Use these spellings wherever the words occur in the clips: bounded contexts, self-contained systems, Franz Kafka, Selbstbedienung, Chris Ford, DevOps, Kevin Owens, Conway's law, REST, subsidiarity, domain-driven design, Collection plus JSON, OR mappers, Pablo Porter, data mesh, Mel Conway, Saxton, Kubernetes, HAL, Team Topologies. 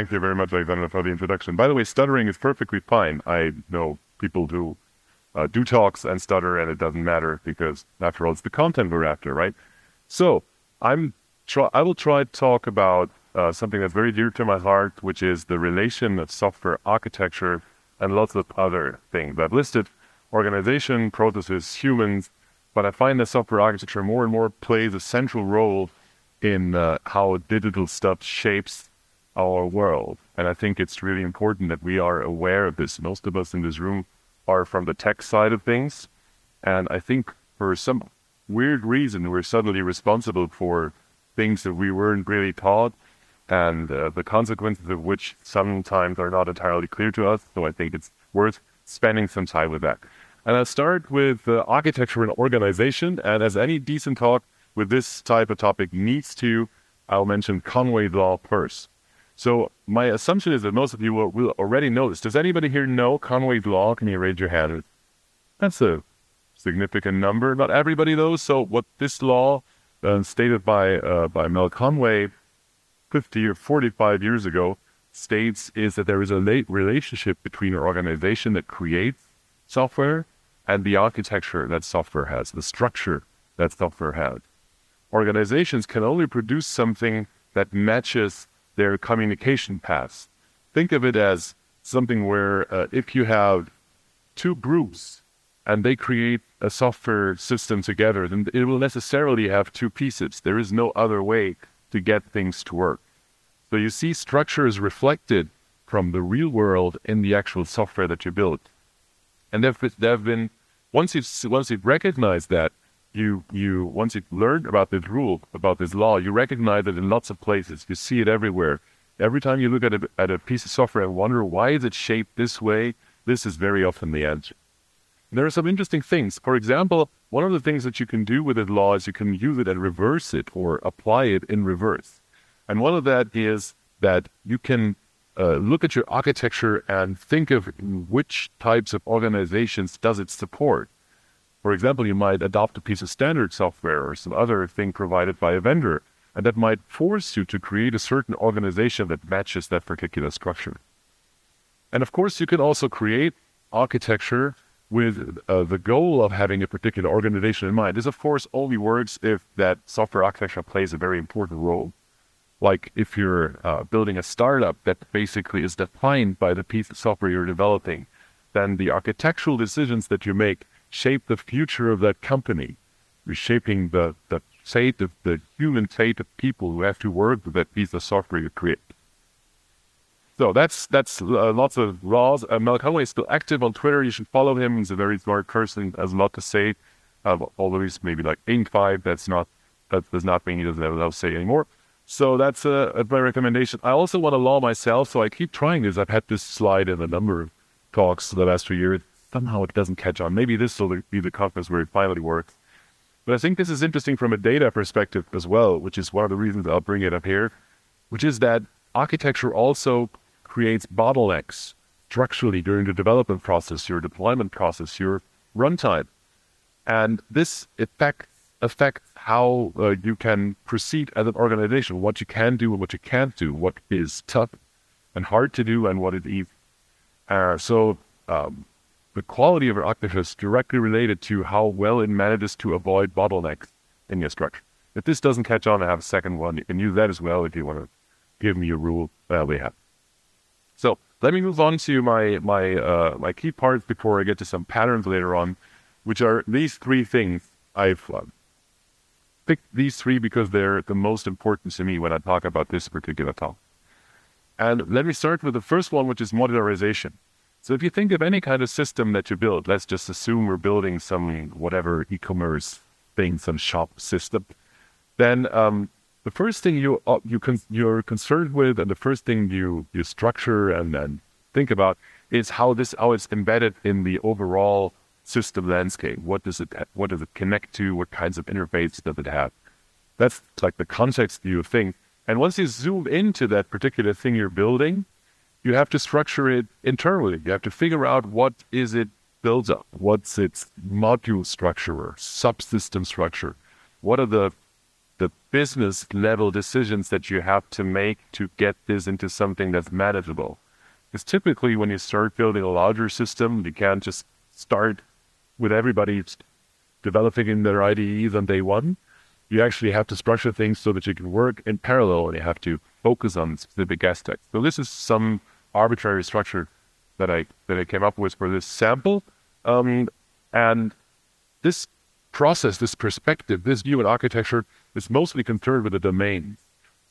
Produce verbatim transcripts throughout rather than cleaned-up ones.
Thank you very much, Alexander, for the introduction. By the way, stuttering is perfectly fine. I know people do uh, do talks and stutter, and it doesn't matter because, after all, it's the content we're after, right? So I'm try I will try to talk about uh, something that's very dear to my heart, which is the relation of software architecture and lots of other things. I've listed organization, processes, humans, but I find that software architecture more and more plays a central role in uh, how digital stuff shapes our world. And I think it's really important that we are aware of this. Most of us in this room are from the tech side of things. And I think for some weird reason, we're suddenly responsible for things that we weren't really taught, and uh, the consequences of which sometimes are not entirely clear to us. So I think it's worth spending some time with that. And I'll start with uh, architecture and organization. And as any decent talk with this type of topic needs to, I'll mention Conway's law first. So my assumption is that most of you will, will already know this. Does anybody here know Conway's law? Can you raise your hand? That's a significant number. Not everybody, though. So what this law, uh, stated by, uh, by Mel Conway fifty or forty-five years ago, states is that there is a relationship between an organization that creates software and the architecture that software has, the structure that software has. Organizations can only produce something that matches their communication paths. Think of it as something where uh, if you have two groups and they create a software system together, then it will necessarily have two pieces. There is no other way to get things to work. So you see structure is reflected from the real world in the actual software that you build. And there have been, once you've, once you've recognized that, you, you, once you've learned about this rule, about this law, you recognize it in lots of places. You see it everywhere. Every time you look at a, at a piece of software and wonder, why is it shaped this way? This is very often the answer. And there are some interesting things. For example, one of the things that you can do with this law is you can use it and reverse it or apply it in reverse. And one of that is that you can uh, look at your architecture and think of which types of organizations does it support. For example, you might adopt a piece of standard software or some other thing provided by a vendor, and that might force you to create a certain organization that matches that particular structure. And of course, you can also create architecture with uh, the goal of having a particular organization in mind. This, of course, only works if that software architecture plays a very important role. Like if you're uh, building a startup that basically is defined by the piece of software you're developing, then the architectural decisions that you make shape the future of that company, reshaping the, the fate of the human fate of people who have to work with that piece of software you create. So that's that's uh, lots of laws. Uh, Mel Conway is still active on Twitter. You should follow him. He's a very smart person. Has a lot to say. Uh, although he's maybe like eighty-five. That's not that does not mean he doesn't have a lot to say anymore. So that's uh, my recommendation. I also want a law myself, so I keep trying this. I've had this slide in a number of talks the last few years. Somehow it doesn't catch on. Maybe this will be the conference where it finally works. But I think this is interesting from a data perspective as well, which is one of the reasons I'll bring it up here, which is that architecture also creates bottlenecks structurally during the development process, your deployment process, your runtime. And this effect affects how uh, you can proceed as an organization, what you can do and what you can't do, what is tough and hard to do and what is easy. Uh, so um, the quality of your architecture is directly related to how well it manages to avoid bottlenecks in your structure. If this doesn't catch on, I have a second one. You can use that as well if you want to give me a rule that we have. So let me move on to my my uh, my key parts before I get to some patterns later on, which are these three things. I've uh, picked these three because they're the most important to me when I talk about this particular topic. And let me start with the first one, which is modularization. So if you think of any kind of system that you build, let's just assume we're building some whatever e-commerce thing, some shop system, then um, the first thing you, uh, you con you're concerned with and the first thing you, you structure and, and think about is how this how it's embedded in the overall system landscape. What does, it, what does it connect to? What kinds of interfaces does it have? That's like the context view of things. And once you zoom into that particular thing you're building, you have to structure it internally. You have to figure out what is it builds up. What's its module structure or subsystem structure? What are the the business level decisions that you have to make to get this into something that's manageable. Because typically when you start building a larger system, you can't just start with everybody developing in their I D Es on day one. You actually have to structure things so that you can work in parallel, and you have to focus on specific aspects. So this is some arbitrary structure that I that I came up with for this sample. Um, and this process, this perspective, this view in architecture is mostly concerned with the domain.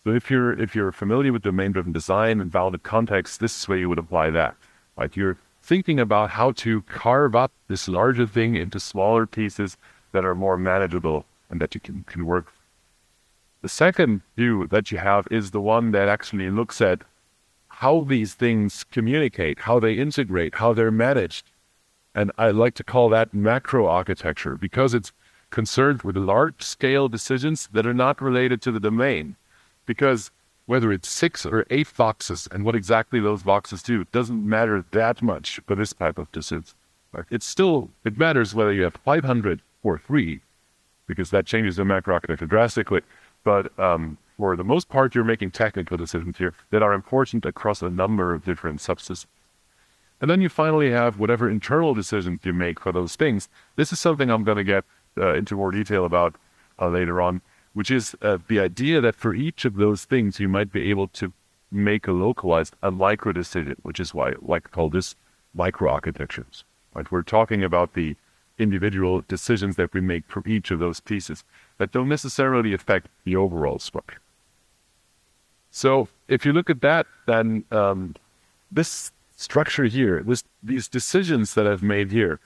So if you're if you're familiar with domain-driven design and bounded contexts, this is where you would apply that. Right? You're thinking about how to carve up this larger thing into smaller pieces that are more manageable and that you can, can work with. The second view that you have is the one that actually looks at how these things communicate, how they integrate, how they're managed. And I like to call that macro architecture, because it's concerned with large-scale decisions that are not related to the domain. Because whether it's six or eight boxes and what exactly those boxes do, it doesn't matter that much for this type of decision. It's still, it matters whether you have five hundred or three, because that changes the macro architecture drastically. But um, for the most part, you're making technical decisions here that are important across a number of different subsystems. And then you finally have whatever internal decisions you make for those things. This is something I'm going to get uh, into more detail about uh, later on, which is uh, the idea that for each of those things, you might be able to make a localized, a micro decision, which is why I like to call this micro architectures. Right? We're talking about the individual decisions that we make for each of those pieces that don't necessarily affect the overall structure. So if you look at that, then um, this structure here, this, these decisions that I've made here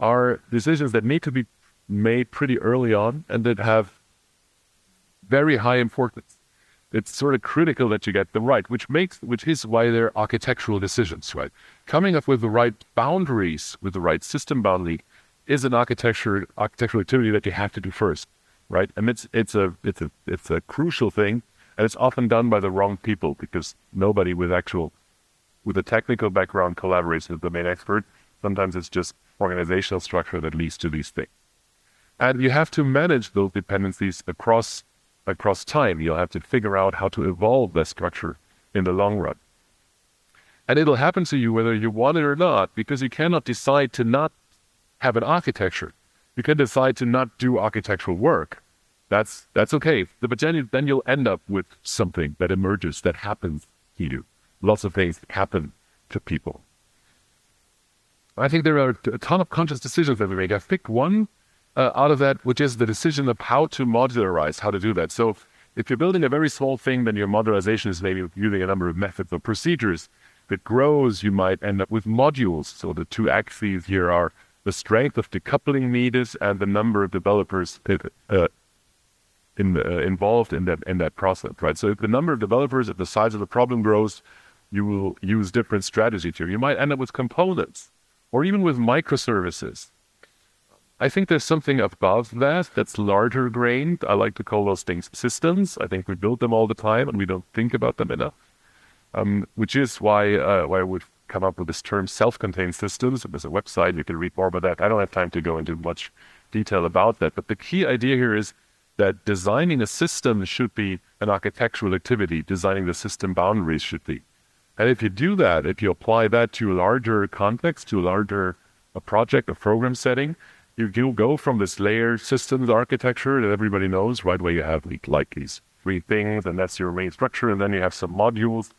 are decisions that need to be made pretty early on and that have very high importance. It's sort of critical that you get them right, which makes, which is why they're architectural decisions, right? Coming up with the right boundaries, with the right system boundary, is an architecture architectural activity that you have to do first, right? And it's it's a it's a it's a crucial thing, and it's often done by the wrong people, because nobody with actual with a technical background collaborates with the domain expert. Sometimes it's just organizational structure that leads to these things. And you have to manage those dependencies across across time. You'll have to figure out how to evolve that structure in the long run. And it'll happen to you whether you want it or not, because you cannot decide to not have an architecture. You can decide to not do architectural work. That's, that's okay. But then you'll end up with something that emerges, that happens to you. Lots of things happen to people. I think there are a ton of conscious decisions that we make. I've picked one uh, out of that, which is the decision of how to modularize, how to do that. So if you're building a very small thing, then your modularization is maybe using a number of methods or procedures. If it grows, you might end up with modules. So the two axes here are the strength of decoupling needed and the number of developers uh, in, uh, involved in that, in that process, right? So if the number of developers, if the size of the problem grows, you will use different strategies here. You might end up with components or even with microservices. I think there's something above that that's larger grained. I like to call those things systems. I think we build them all the time and we don't think about them enough, um, which is why, uh, why I would come up with this term self-contained systems. There's a website, you can read more about that. I don't have time to go into much detail about that, but the key idea here is that designing a system should be an architectural activity. Designing the system boundaries should be. And if you do that, if you apply that to a larger context, to a larger a project, a program setting, you, you go from this layered systems architecture that everybody knows, right, where you have like these three things, and that's your main structure, and then you have some modules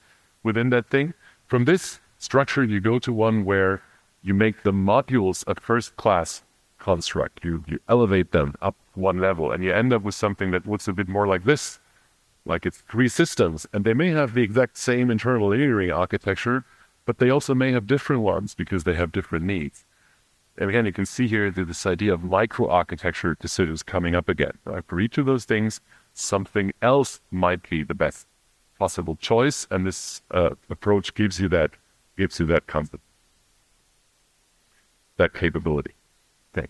within that thing. From this structure, you go to one where you make the modules a first-class construct. You, you elevate them up one level, and you end up with something that looks a bit more like this. Like it's three systems, and they may have the exact same internal layering architecture, but they also may have different ones because they have different needs. And again, you can see here that this idea of micro-architecture decisions coming up again. Right? For each of those things, something else might be the best possible choice, and this uh, approach gives you that gives you that concept, that capability thing.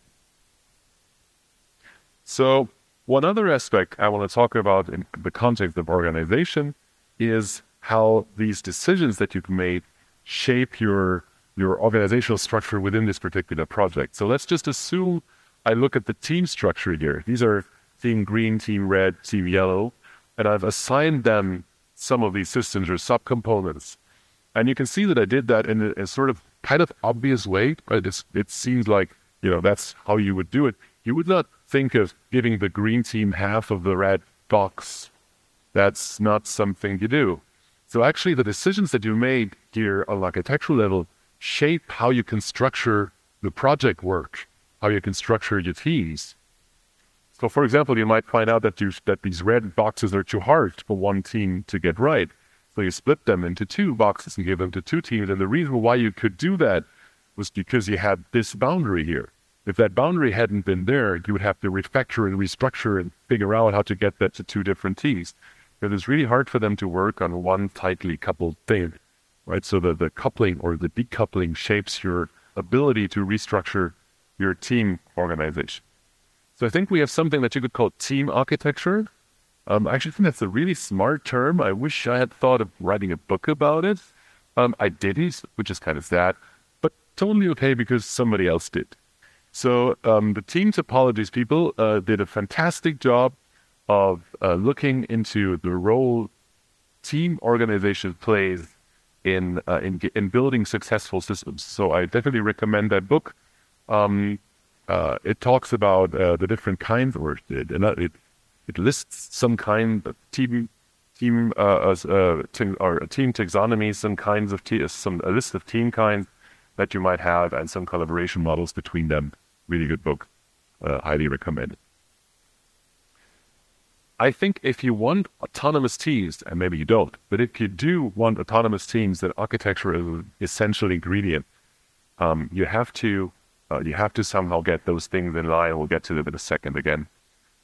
So one other aspect I want to talk about in the context of organization is how these decisions that you've made shape your, your organizational structure within this particular project. So let's just assume I look at the team structure here. These are team green, team red, team yellow, and I've assigned them some of these systems or subcomponents. And you can see that I did that in a, a sort of kind of obvious way, right? It's, it seems like, you know, that's how you would do it. You would not think of giving the green team half of the red box. That's not something you do. So actually the decisions that you made here on architectural level shape how you can structure the project work, how you can structure your teams. So for example, you might find out that, you, that these red boxes are too hard for one team to get right. So you split them into two boxes and give them to two teams. And the reason why you could do that was because you had this boundary here. If that boundary hadn't been there, you would have to refactor and restructure and figure out how to get that to two different teams. Because it's really hard for them to work on one tightly coupled thing, right? So the, the coupling or the decoupling shapes your ability to restructure your team organization. So I think we have something that you could call team architecture. Um, I actually think that's a really smart term. I wish I had thought of writing a book about it. Um, I didn't, which is kind of sad, but totally okay because somebody else did. So um, the Team Topologies people uh, did a fantastic job of uh, looking into the role team organization plays in, uh, in in building successful systems. So I definitely recommend that book. Um, uh, it talks about uh, the different kinds, or it, it it lists some kind of team team uh, uh, team, or team taxonomy, some kinds of te some a list of team kinds that you might have, and some collaboration models between them. Really good book, uh, highly recommended. I think if you want autonomous teams, and maybe you don't, but if you do want autonomous teams, then architecture is an essential ingredient. Um, you have to uh, you have to somehow get those things in line. We'll get to them in a second again.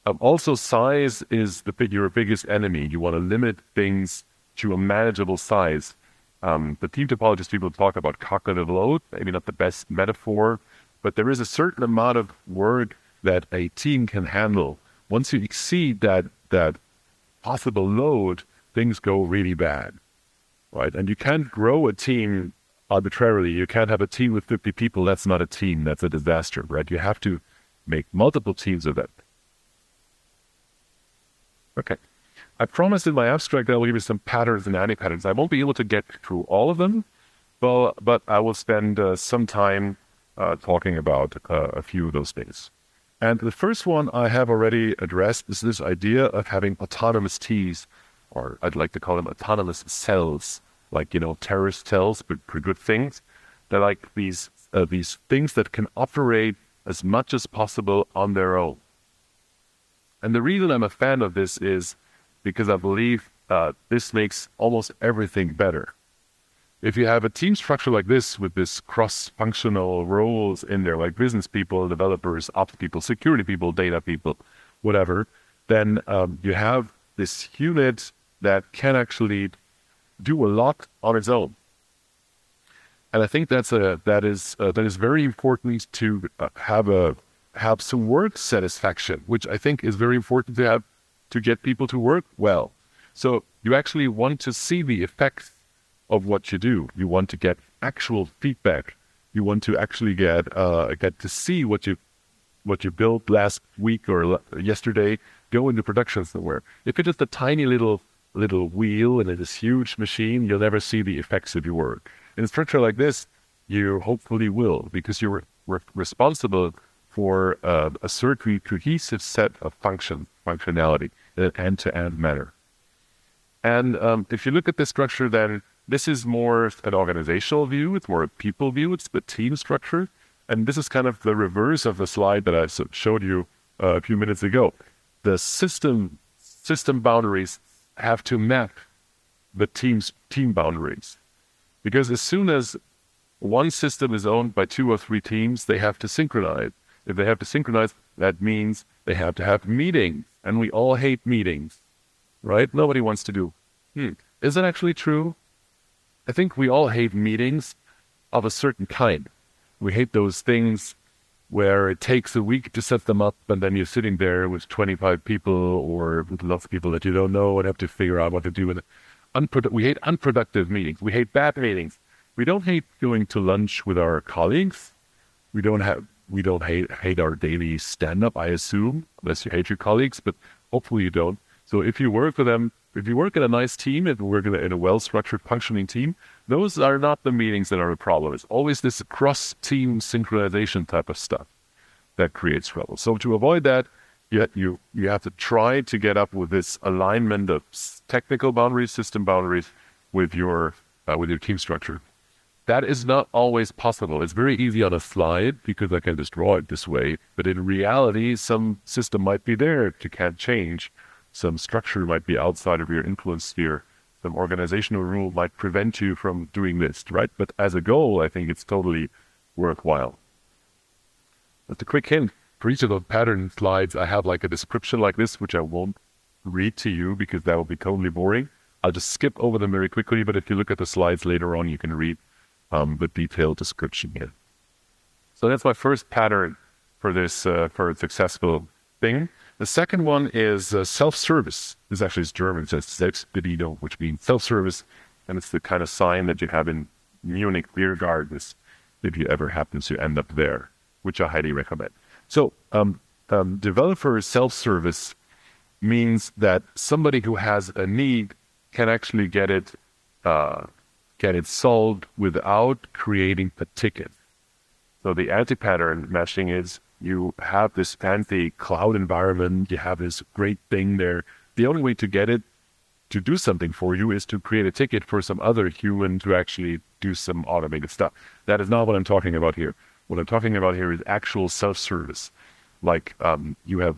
Um, also, size is the your biggest enemy. You want to limit things to a manageable size. Um, the Team Topologies people talk about cognitive load, maybe not the best metaphor, but there is a certain amount of work that a team can handle. Once you exceed that, that possible load, things go really bad, right? And you can't grow a team arbitrarily. You can't have a team with fifty people. That's not a team. That's a disaster, right? You have to make multiple teams of that. Okay. I promised in my abstract that I will give you some patterns and anti-patterns. I won't be able to get through all of them, but, but I will spend uh, some time uh, talking about uh, a few of those things. And the first one I have already addressed is this idea of having autonomous teams, or I'd like to call them autonomous cells, like, you know, terrorist cells, but for good things. They're like these, uh, these things that can operate as much as possible on their own. And the reason I'm a fan of this is because I believe uh, this makes almost everything better. If you have a team structure like this, with this cross-functional roles in there, like business people, developers, ops people, security people, data people, whatever, then um, you have this unit that can actually do a lot on its own. And I think that's a that is uh, that is very important to uh, have a have some work satisfaction, which I think is very important to have to get people to work well. So you actually want to see the effects of what you do. You want to get actual feedback. You want to actually get uh, get to see what you what you built last week or yesterday go into production somewhere. If it's just a tiny little little wheel in this huge machine, you'll never see the effects of your work. In a structure like this, you hopefully will, because you're re responsible for uh, a certain cohesive set of function functionality in an end-to-end manner. And um, if you look at this structure, then this is more an organizational view, it's more a people view, it's the team structure. And this is kind of the reverse of the slide that I showed you uh, a few minutes ago. The system system boundaries have to map the team's team boundaries. Because as soon as one system is owned by two or three teams, they have to synchronize. If they have to synchronize, that means they have to have meetings. And we all hate meetings, right? Nobody wants to do. Hmm. Is that actually true? I think we all hate meetings of a certain kind. We hate those things where it takes a week to set them up and then you're sitting there with twenty-five people or with lots of people that you don't know and have to figure out what to do. Unprodu we hate unproductive meetings. We hate bad meetings. We don't hate going to lunch with our colleagues. We don't have we don't hate, hate our daily stand-up, I assume, unless you hate your colleagues, but hopefully you don't. So if you work with them, if you work in a nice team, if you work in a well-structured, functioning team, those are not the meetings that are a problem. It's always this cross-team synchronization type of stuff that creates trouble. So to avoid that, you, you, you have to try to get up with this alignment of technical boundaries, system boundaries, with your uh, with your team structure. That is not always possible. It's very easy on a slide because I can just draw it this way. But in reality, some system might be there that can't change. Some structure might be outside of your influence sphere. Some organizational rule might prevent you from doing this, right? But as a goal, I think it's totally worthwhile. But a quick hint, for each of those pattern slides, I have like a description like this, which I won't read to you because that will be totally boring. I'll just skip over them very quickly, but if you look at the slides later on, you can read Um, the detailed description here. So that's my first pattern for this uh, for a successful thing. The second one is uh, self-service. This actually is German. It says Selbstbedienung, which means self-service, and it's the kind of sign that you have in Munich beer gardens if you ever happen to end up there, which I highly recommend. So um, um, developer self-service means that somebody who has a need can actually get it uh, get it solved without creating a ticket. So the anti-pattern meshing is you have this fancy cloud environment, you have this great thing there. The only way to get it to do something for you is to create a ticket for some other human to actually do some automated stuff. That is not what I'm talking about here. What I'm talking about here is actual self-service. Like um, you have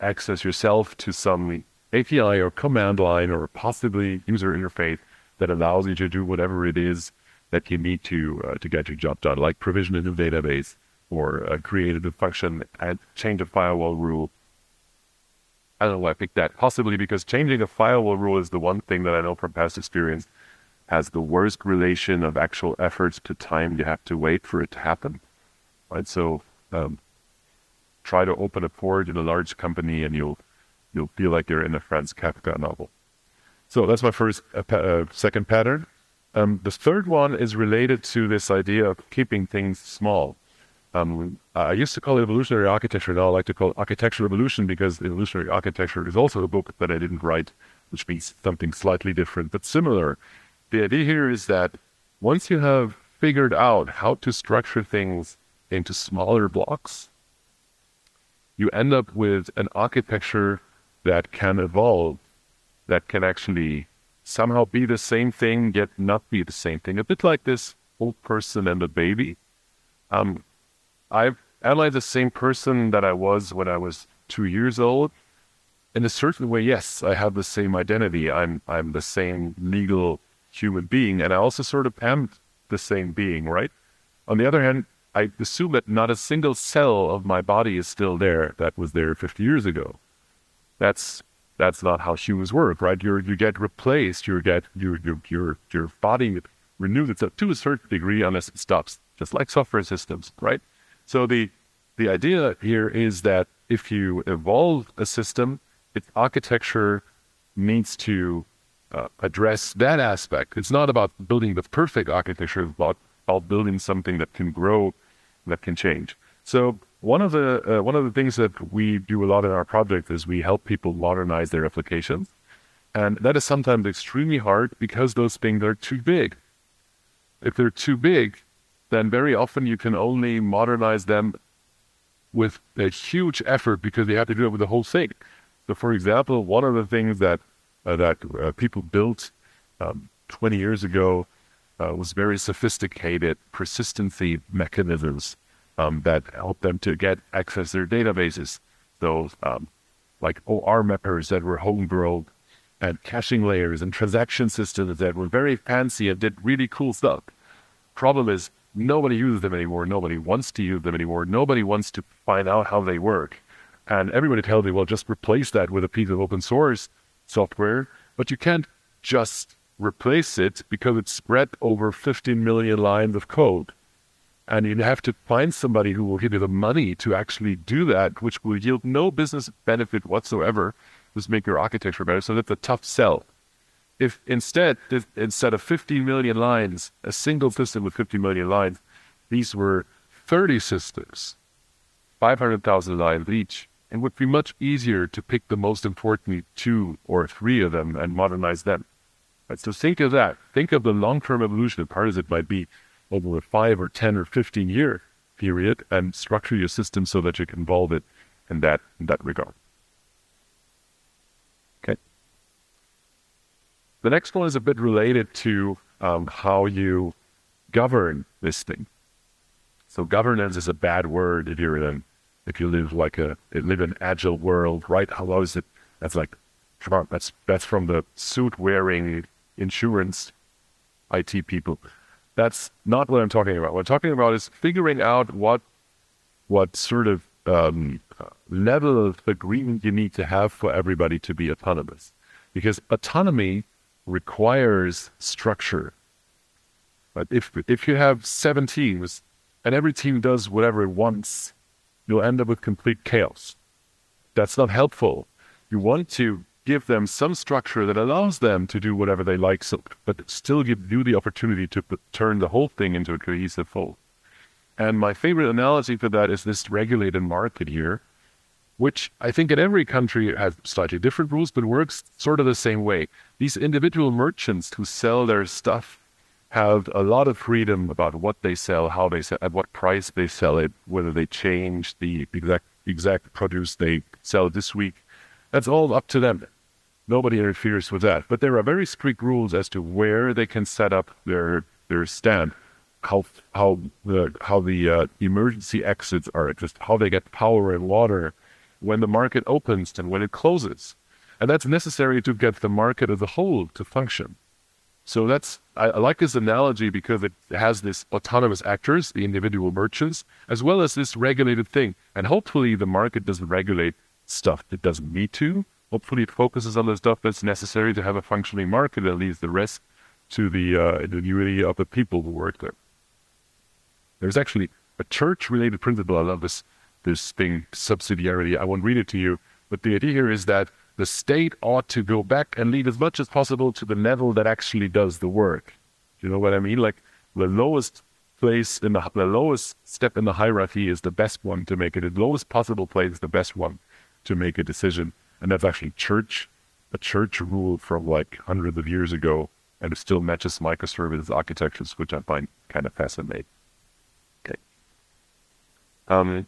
access yourself to some A P I or command line or possibly user interface that allows you to do whatever it is that you need to uh, to get your job done, like provision in a database or uh, create a function and change a firewall rule. I don't know why I picked that. Possibly because changing a firewall rule is the one thing that I know from past experience has the worst relation of actual efforts to time you have to wait for it to happen. Right? So um, try to open a port in a large company and you'll you'll feel like you're in a Franz Kafka novel. So that's my first, uh, pa uh, second pattern. Um, the third one is related to this idea of keeping things small. Um, I used to call it evolutionary architecture. Now I like to call it architecture evolution because evolutionary architecture is also a book that I didn't write, which means something slightly different but similar. The idea here is that once you have figured out how to structure things into smaller blocks, you end up with an architecture that can evolve, that can actually somehow be the same thing, yet not be the same thing. A bit like this old person and the baby. Um, I've, am I the same person that I was when I was two years old? In a certain way, yes, I have the same identity. I'm, I'm the same legal human being, and I also sort of am the same being, right? On the other hand, I assume that not a single cell of my body is still there that was there fifty years ago. That's... That's not how humans work, right? You you get replaced. You get your your your your body renews itself to a certain degree unless it stops, just like software systems, right? So the the idea here is that if you evolve a system, its architecture needs to uh, address that aspect. It's not about building the perfect architecture, it's about about building something that can grow, that can change. So one of the uh, one of the things that we do a lot in our project is we help people modernize their applications, and that is sometimes extremely hard because those things are too big. If they're too big, then very often you can only modernize them with a huge effort because they have to do it with the whole thing. So, for example, one of the things that uh, that uh, people built um, twenty years ago uh, was very sophisticated persistency mechanisms Um, that help them to get access to their databases. Those um, like O R mappers that were homegrown, and caching layers and transaction systems that were very fancy and did really cool stuff. Problem is, nobody uses them anymore. Nobody wants to use them anymore. Nobody wants to find out how they work. And everybody tells me, well, just replace that with a piece of open source software. But you can't just replace it because it's spread over fifteen million lines of code. And you have to find somebody who will give you the money to actually do that, which will yield no business benefit whatsoever, just make your architecture better. So that's a tough sell. If instead, if instead of fifteen million lines, a single system with fifty million lines, these were thirty systems five hundred thousand lines each, and would be much easier to pick the most important two or three of them and modernize them. Right, so think of that. Think of the long-term evolution, as hard as it might be, over a five or ten or fifteen year period, and structure your system so that you can evolve it in that, in that regard. Okay. The next one is a bit related to um, how you govern this thing. So governance is a bad word if you're in, if you live like a, live in an agile world, right? How is it? That's like, come on, that's, that's from the suit-wearing insurance I T people. That's not what I'm talking about. What I'm talking about is figuring out what, what sort of um, level of agreement you need to have for everybody to be autonomous. Because autonomy requires structure. But if, if you have seven teams, and every team does whatever it wants, you'll end up with complete chaos. That's not helpful. You want to give them some structure that allows them to do whatever they like, so, but still give you the opportunity to turn the whole thing into a cohesive whole. And my favorite analogy for that is this regulated market here, which I think in every country has slightly different rules, but works sort of the same way. These individual merchants who sell their stuff have a lot of freedom about what they sell, how they sell, at what price they sell it, whether they change the exact, exact produce they sell this week. That's all up to them. Nobody interferes with that. But there are very strict rules as to where they can set up their, their stand, how, how the, how the uh, emergency exits are, just how they get power and water, when the market opens and when it closes. And that's necessary to get the market as a whole to function. So that's, I, I like this analogy because it has this autonomous actors, the individual merchants, as well as this regulated thing. And hopefully the market doesn't regulate stuff that doesn't need to. Hopefully it focuses on the stuff that's necessary to have a functioning market and leaves the rest to the uh, ingenuity of the people who work there. There's actually a church-related principle. I love this, this thing, subsidiarity. I won't read it to you, but the idea here is that the state ought to go back and lead as much as possible to the level that actually does the work. You know what I mean? Like the lowest place in the, the lowest step in the hierarchy is the best one to make it. The lowest possible place is the best one to make a decision. And that's actually church, a church rule from like hundreds of years ago, and it still matches microservices architectures, which I find kind of fascinating. Okay. Um,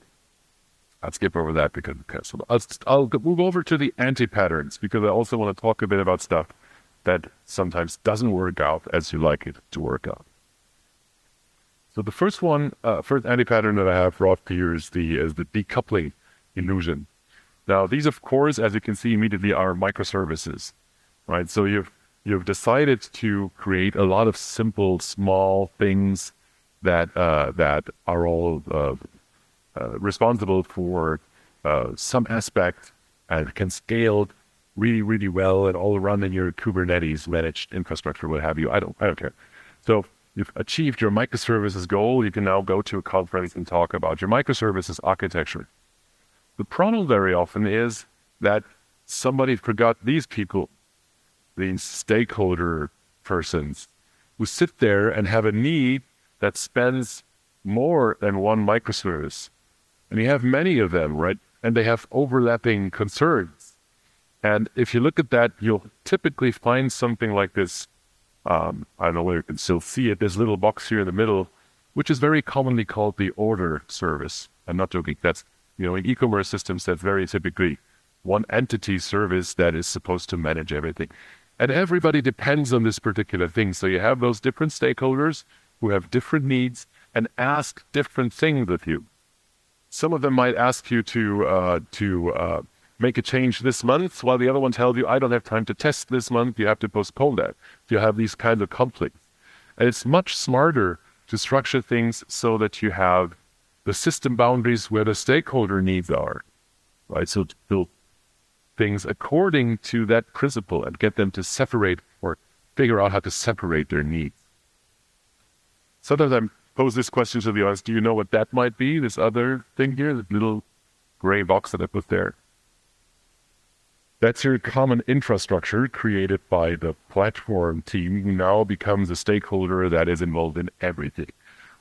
I'll skip over that because so I'll, I'll move over to the anti-patterns, because I also want to talk a bit about stuff that sometimes doesn't work out as you like it to work out. So the first one, uh, first anti-pattern that I have brought to you is the, is the decoupling illusion. Now these, of course, as you can see immediately, are microservices, right? So you've, you've decided to create a lot of simple, small things that, uh, that are all, uh, Uh, responsible for uh, some aspect and can scale really, really well and all run in your Kubernetes managed infrastructure, what have you. I don't, I don't care. So you've achieved your microservices goal. You can now go to a conference and talk about your microservices architecture. The problem very often is that somebody forgot these people, these stakeholder persons, who sit there and have a need that spends more than one microservice. And you have many of them, right? And they have overlapping concerns. And if you look at that, you'll typically find something like this. Um, I don't know whether you can still see it. This little box here in the middle, which is very commonly called the order service. I'm not joking. That's, you know, in e-commerce systems, that's very typically one entity service that is supposed to manage everything. And everybody depends on this particular thing. So you have those different stakeholders who have different needs and ask different things of you. Some of them might ask you to uh, to uh, make a change this month, while the other one tells you, I don't have time to test this month, you have to postpone that. You have these kinds of conflicts. And it's much smarter to structure things so that you have the system boundaries where the stakeholder needs are, right? So to build things according to that principle and get them to separate or figure out how to separate their needs. Sometimes I'm pose this question to the audience. Do you know what that might be? This other thing here, the little gray box that I put there. That's your common infrastructure created by the platform team, who now becomes a stakeholder that is involved in everything.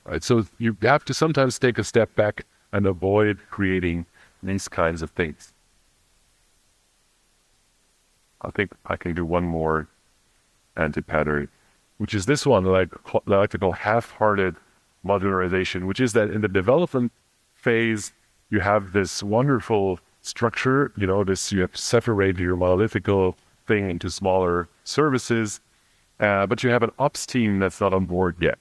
Right? So you have to sometimes take a step back and avoid creating these kinds of things. I think I can do one more anti-pattern, which is this one, like I like to call half-hearted modularization, which is that in the development phase, you have this wonderful structure, you know, this, you have separated your monolithical thing into smaller services, uh, but you have an ops team that's not on board yet.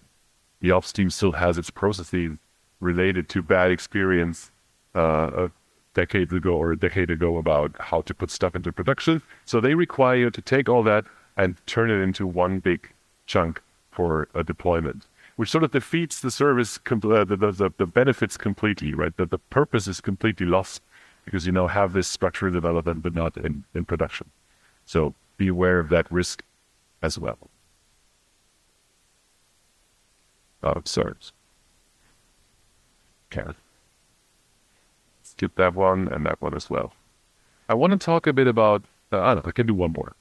The ops team still has its processes related to bad experience uh, a decade ago or a decade ago about how to put stuff into production. So they require you to take all that and turn it into one big chunk for a deployment, which sort of defeats the service, uh, the, the, the benefits completely, right? That the purpose is completely lost because you now have this structural development, but not in, in production. So be aware of that risk as well. Oh, sorry. Okay. Skip that one and that one as well. I want to talk a bit about, uh, I don't know, I can do one more.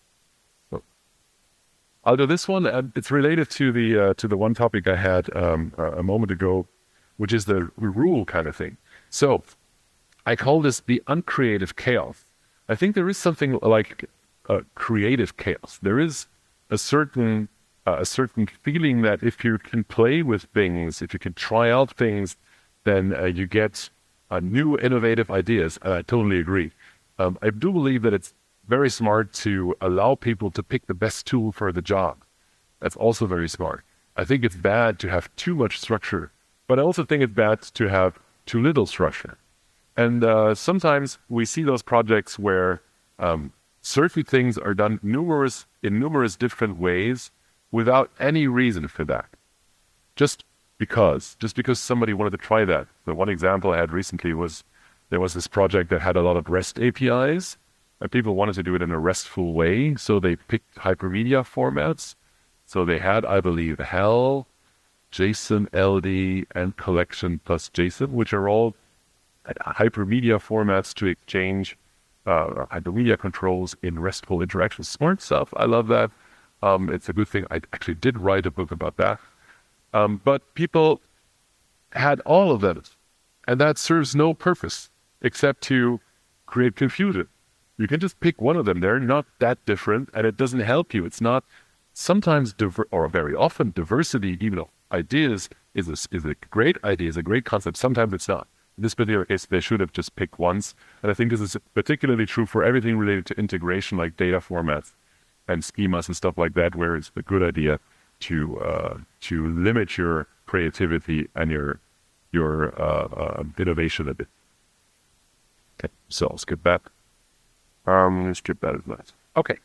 I'll do this one, and it's related to the uh, to the one topic I had um, a moment ago, which is the rule kind of thing. So I call this the uncreative chaos. I think there is something like uh, creative chaos. There is a certain uh, a certain feeling that if you can play with things, if you can try out things, then uh, you get uh, new innovative ideas. And I totally agree. Um, I do believe that it's very smart to allow people to pick the best tool for the job. That's also very smart. I think it's bad to have too much structure, but I also think it's bad to have too little structure. And uh, sometimes we see those projects where um, certain things are done numerous, in numerous different ways without any reason for that. Just because, just because somebody wanted to try that. The one example I had recently was, there was this project that had a lot of REST A P Is, and people wanted to do it in a RESTful way, so they picked hypermedia formats. So they had, I believe, H A L, JSON, L D, and Collection plus JSON, which are all hypermedia formats to exchange uh, hypermedia controls in RESTful interactions. Smart stuff. I love that. Um, it's a good thing. I actually did write a book about that. Um, but people had all of that, and that serves no purpose except to create confusion. You can just pick one of them. They're not that different, and it doesn't help you. It's not sometimes, diver or very often, diversity, even of ideas, is a, is a great idea, is a great concept. Sometimes it's not. In this particular case, they should have just picked once. And I think this is particularly true for everything related to integration, like data formats and schemas and stuff like that, where it's a good idea to uh, to limit your creativity and your, your uh, uh, innovation a bit. Okay, so I'll skip that. Um, let's skip that advice. Okay.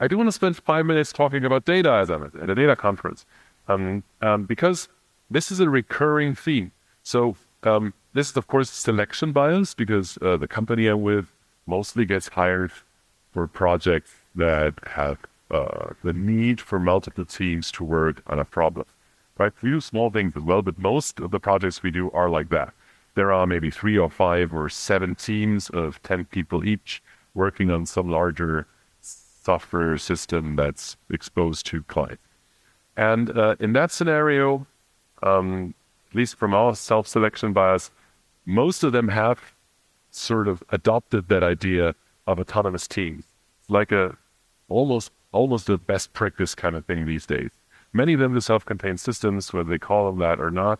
I do want to spend five minutes talking about data, as I mentioned, at a data conference, um, um, because this is a recurring theme. So um, this is, of course, selection bias, because uh, the company I'm with mostly gets hired for projects that have uh, the need for multiple teams to work on a problem. Right? We do small things as well, but most of the projects we do are like that. There are maybe three or five or seven teams of ten people each, working on some larger software system that's exposed to client. And uh, in that scenario, um, at least from our self-selection bias, most of them have sort of adopted that idea of autonomous teams. It's like a almost almost a best practice kind of thing these days. Many of them are self-contained systems, whether they call them that or not,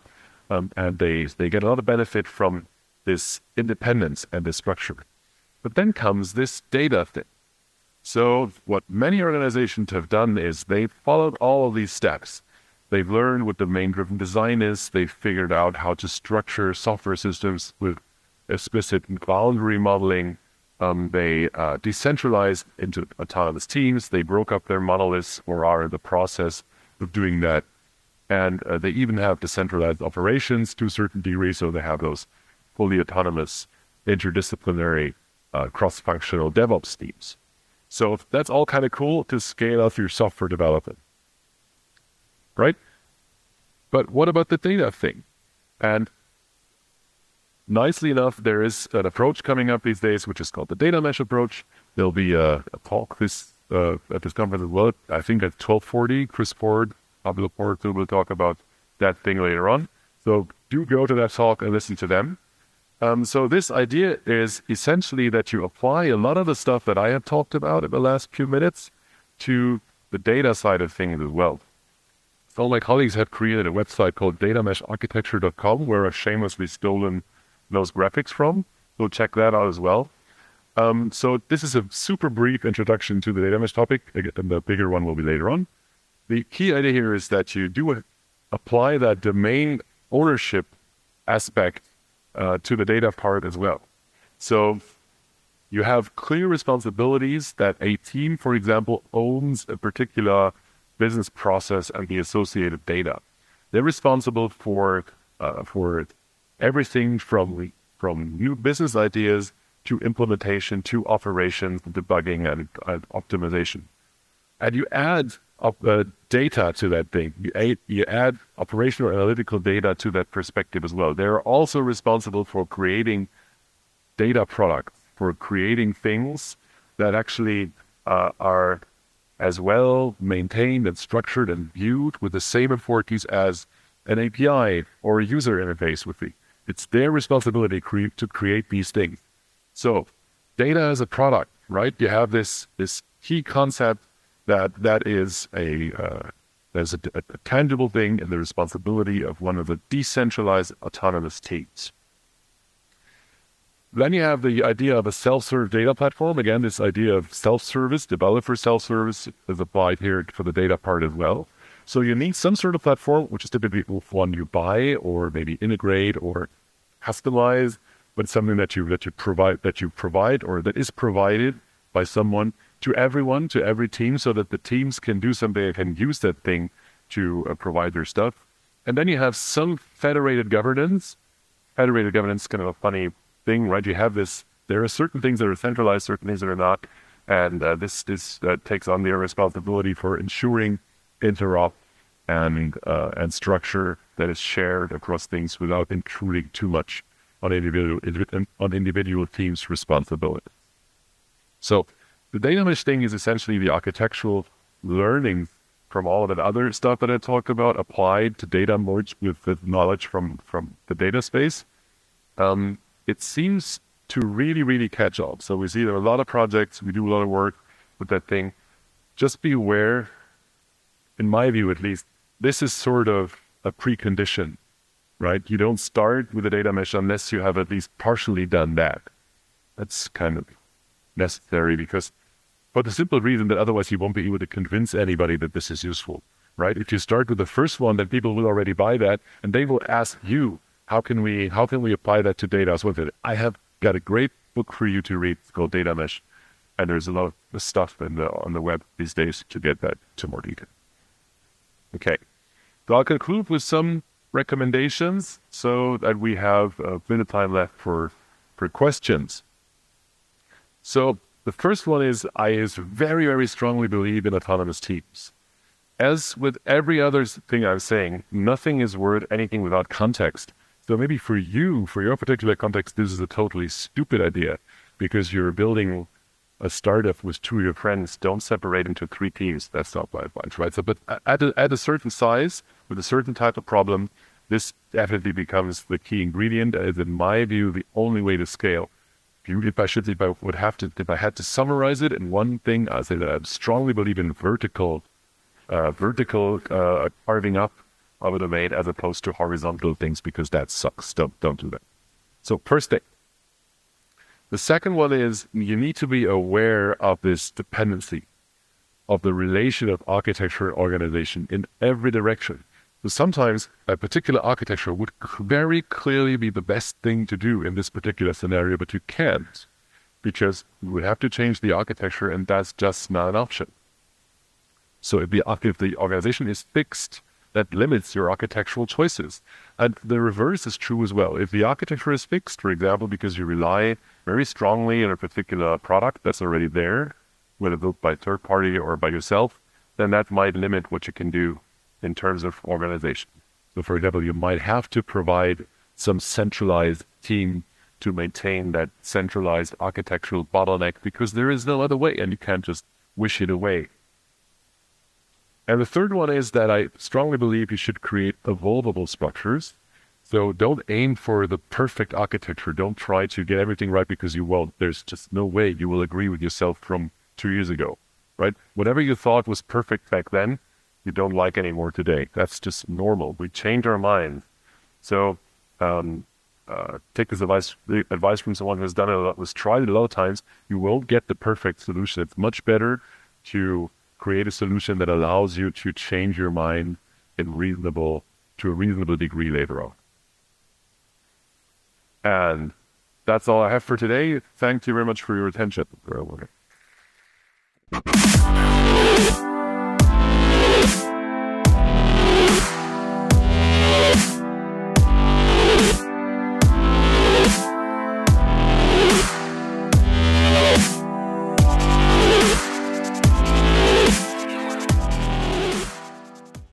um, and they, they get a lot of benefit from this independence and this structure. But then comes this data thing. So what many organizations have done is they've followed all of these steps. They've learned what domain-driven design is. They've figured out how to structure software systems with explicit boundary modeling. Um, they uh, decentralized into autonomous teams. They broke up their monoliths or are in the process of doing that. And uh, they even have decentralized operations to a certain degree. So they have those fully autonomous, interdisciplinary Uh, cross-functional DevOps teams. So that's all kind of cool to scale up your software development, right? But what about the data thing? And nicely enough, there is an approach coming up these days, which is called the data mesh approach. There'll be a, a talk this uh, at this conference as well. I think at twelve forty, Chris Ford, Pablo Porter will talk about that thing later on. So do go to that talk and listen to them. Um, so this idea is essentially that you apply a lot of the stuff that I have talked about in the last few minutes to the data side of things as well. So my colleagues have created a website called data mesh architecture dot com where I've shamelessly stolen those graphics from. So check that out as well. Um, so this is a super brief introduction to the data mesh topic, and the bigger one will be later on. The key idea here is that you do apply that domain ownership aspect uh, to the data part as well. So you have clear responsibilities that a team, for example, owns a particular business process and the associated data. They're responsible for uh, for everything from from new business ideas to implementation, to operations, debugging, and, and optimization. And you add up, uh, data to that thing. You add, you add operational analytical data to that perspective as well. They're also responsible for creating data products, for creating things that actually uh, are as well maintained and structured and viewed with the same importance as an A P I or a user interface would be. It's their responsibility cre to create these things. So data as a product, right? You have this this key concept that that is a uh, there's a, a, a tangible thing in the responsibility of one of the decentralized autonomous teams. Then you have the idea of a self-serve data platform. Again, this idea of self-service, developer self-service is applied here for the data part as well. So you need some sort of platform, which is typically one you buy or maybe integrate or customize, but something that you that you provide that you provide or that is provided by someone to everyone, to every team, so that the teams can do something and can use that thing to uh, provide their stuff. And then you have some federated governance. Federated governance is kind of a funny thing, right? You have this. There are certain things that are centralized, certain things that are not, and uh, this this uh, takes on their responsibility for ensuring interop and uh, and structure that is shared across things without intruding too much on individual on individual teams' responsibility. So the data mesh thing is essentially the architectural learning from all of that other stuff that I talked about applied to data merged with the knowledge from from the data space. Um, it seems to really really catch up. So we see there are a lot of projects. We do a lot of work with that thing. Just be aware, in my view at least, this is sort of a precondition. Right? You don't start with a data mesh unless you have at least partially done that. That's kind of necessary because, for the simple reason that otherwise you won't be able to convince anybody that this is useful, right? If you start with the first one, then people will already buy that and they will ask you, how can we, how can we apply that to data? So I have got a great book for you to read. It's called Data Mesh. And there's a lot of stuff in the, on the web these days to get that to more detail. Okay. So I'll conclude with some recommendations so that we have a bit of time left for, for questions. So the first one is, I is very, very strongly believe in autonomous teams. As with every other thing I'm saying, nothing is worth anything without context. So maybe for you, for your particular context, this is a totally stupid idea because you're building a startup with two of your friends. Don't separate into three teams. That's not my advice, right? So, but at a, at a certain size, with a certain type of problem, this definitely becomes the key ingredient. It's, in my view, the only way to scale. If, you, if I should, if I would have to, if I had to summarize it in one thing, I'd say that I strongly believe in vertical, uh, vertical uh, carving up of a domain as opposed to horizontal things because that sucks. Don't don't do that. So first thing. The second one is you need to be aware of this dependency, of the relation of architecture and organization in every direction. So sometimes a particular architecture would very clearly be the best thing to do in this particular scenario, but you can't because you would have to change the architecture and that's just not an option. So if the, if the organization is fixed, that limits your architectural choices. And the reverse is true as well. If the architecture is fixed, for example, because you rely very strongly on a particular product that's already there, whether built by a third party or by yourself, then that might limit what you can do in terms of organization. So for example, you might have to provide some centralized team to maintain that centralized architectural bottleneck because there is no other way and you can't just wish it away. And the third one is that I strongly believe you should create evolvable structures. So don't aim for the perfect architecture. Don't try to get everything right, because you won't. There's just no way you will agree with yourself from two years ago, right? Whatever you thought was perfect back then, you don't like anymore today. That's just normal. We change our minds. So um, uh, take this advice, the advice from someone who's done it a lot, who's tried it a lot of times. You won't get the perfect solution. It's much better to create a solution that allows you to change your mind in reasonable, to a reasonable degree later on. And that's all I have for today. Thank you very much for your attention.